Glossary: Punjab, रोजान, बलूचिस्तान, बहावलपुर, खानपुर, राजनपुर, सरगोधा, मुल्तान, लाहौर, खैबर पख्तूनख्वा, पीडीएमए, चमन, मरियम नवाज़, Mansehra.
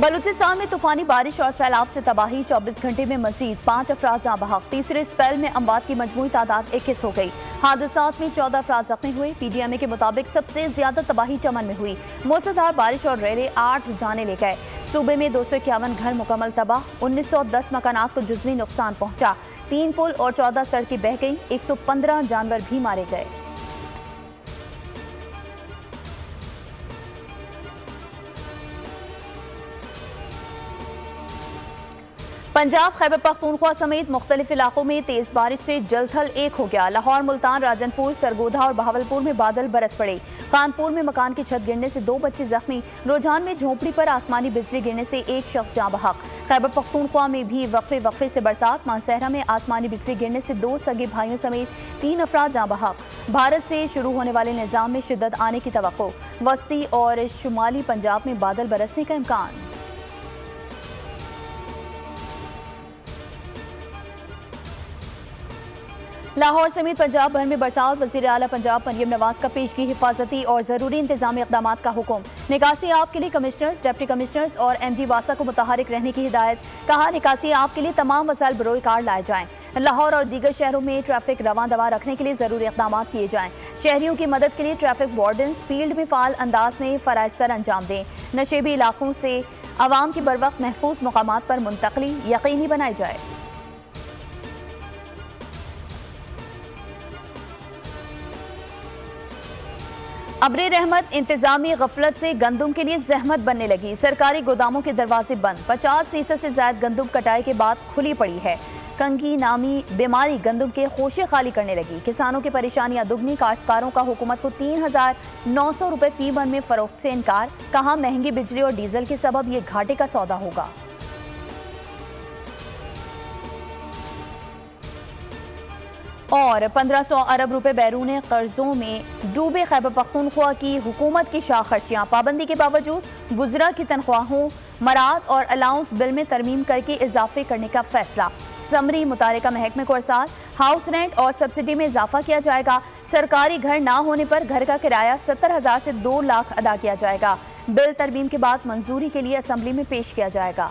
बलूचिस्तान में तूफानी बारिश और सैलाब से तबाही। 24 घंटे में मजीद 5 अफराद जाँ बहा। तीसरे स्पेल में अमवात की मजमूई तादाद 21 हो गई। हादसात में 14 अफराद जख्मी हुए। पीडीएमए के मुताबिक सबसे ज्यादा तबाही चमन में हुई। मूसलाधार बारिश और रेले 8 जाने ले गए। सूबे में 251 घर मुकम्मल तबाह। 1910 मकानात को जुज़वी नुकसान पहुँचा। 3 पुल और 14 सड़कें बह गईं। 115 जानवर भी मारे गए। पंजाब खैबर पख्तूनख्वा समेत मुख्तलिफ इलाकों में तेज़ बारिश से जलथल एक हो गया। लाहौर, मुल्तान, राजनपुर, सरगोधा और बहावलपुर में बादल बरस पड़े। खानपुर में मकान की छत गिरने से 2 बच्चे जख्मी। रोजान में झोंपड़ी पर आसमानी बिजली गिरने से 1 शख्स जाँ बहा। खैबर पख्तूनख्वा में भी वक्फे से बरसात। मानसहरा में आसमानी बिजली गिरने से 2 सगे भाइयों समेत 3 अफराद जाँ बहा। भारत से शुरू होने वाले निज़ाम में शिदत आने की तवक्को। वस्ती और शुमाली पंजाब में बादल बरसने का इम्कान। लाहौर समेत पंजाब भर में बरसात। वज़ीर आला पंजाब मरियम नवाज़ का पेशगी हिफाजती और ज़रूरी इंतजामी इक़दाम का हुक्म। निकासी आप के लिए कमिश्नर्स, डिप्टी कमिश्नर्स और MD वासा को मुतहरिक रहने की हिदायत। कहा निकासी आप के लिए तमाम वसाइल बरोए कार लाए जाएँ। लाहौर और दीगर शहरों में ट्रैफिक रवां दवा रखने के लिए ज़रूरी इक़दाम किए जाएँ। शहरियों की मदद के लिए ट्रैफिक वार्डन्स फील्ड में फ़ाल अंदाज में फ़राइज़ सर अंजाम दें। नशेबी इलाकों से आवाम की बर वक्त महफूज मकाम पर मुंतकली यकीनी बनाई जाए। अब्रे रहमत इंतजामी गफलत से गंदम के लिए जहमत बनने लगी। सरकारी गोदामों के दरवाजे बंद। 50% से ज़्यादा गंदम कटाई के बाद खुली पड़ी है। कंगी नामी बीमारी गंदम के खोशे खाली करने लगी। किसानों की परेशानियां दुगनी। काश्तकारों का हुकूमत को 3,900 रुपये फ़ी बन में फ़रोख्त से इनकार। कहा महंगी बिजली और डीजल के सबब ये घाटे का सौदा होगा। और 1500 अरब रुपए बैरून कर्जों में डूबे खैबर पख्तूनख्वा की हुकूमत की शाह खर्चियाँ। पाबंदी के बावजूद वुज़रा की तनख्वाहों, मराद और अलाउंस बिल में तरमीम करके इजाफे करने का फैसला। समरी मुतालिका महकमे को अरसाल। हाउस रेंट और सब्सिडी में इजाफा किया जाएगा। सरकारी घर ना होने पर घर का किराया 70,000 से 2 लाख अदा किया जाएगा। बिल तरमीम के बाद मंजूरी के लिए असम्बली में पेश किया जाएगा।